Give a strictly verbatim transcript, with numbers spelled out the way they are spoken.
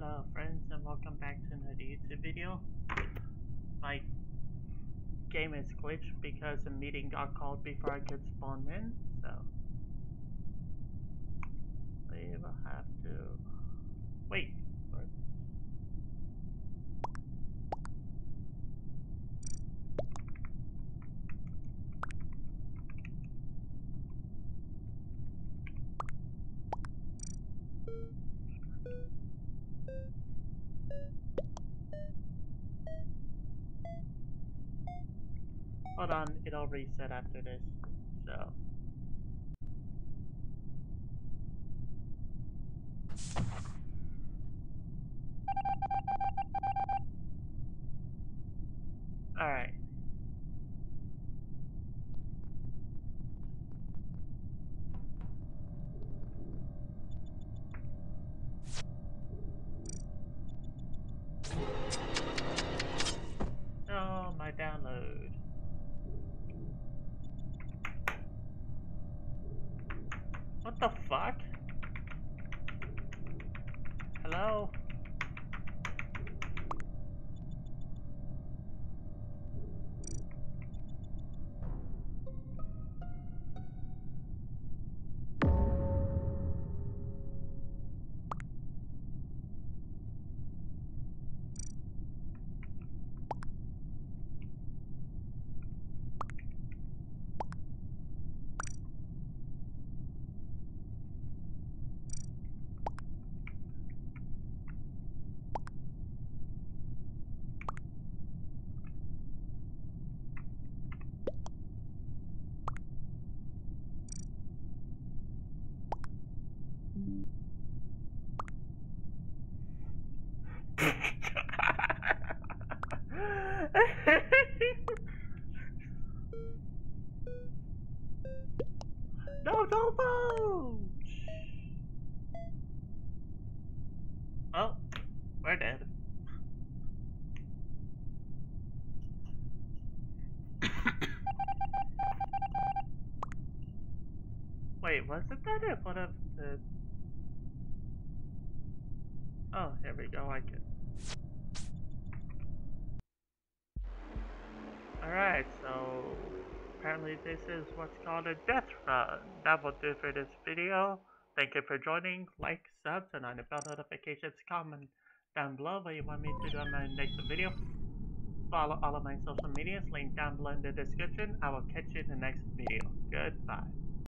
Hello friends, and welcome back to another YouTube video. My game is glitched because a meeting got called before I could spawn in, so we will have to wait. Hold on, it'll reset after this, so. Alright. Oh, my download. What the fuck? Hello? No, don't move! Oh, we're dead. Wait, wasn't that it? One of the... Oh, here we go, I can... Alright, so... Apparently this is what's called a death run. That will do for this video. Thank you for joining. Like, sub, turn on the bell notifications, comment down below what you want me to do in my next video. Follow all of my social medias, link down below in the description. I will catch you in the next video. Goodbye.